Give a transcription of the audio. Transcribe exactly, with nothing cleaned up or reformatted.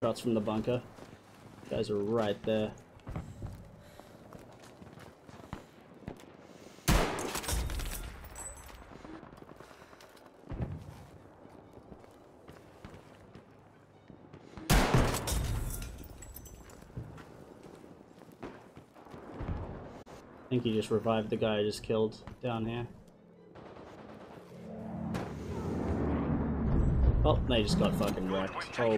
Shots from the bunker. You guys are right there. I think he just revived the guy I just killed down here. Oh, they just got fucking wrecked. Oh.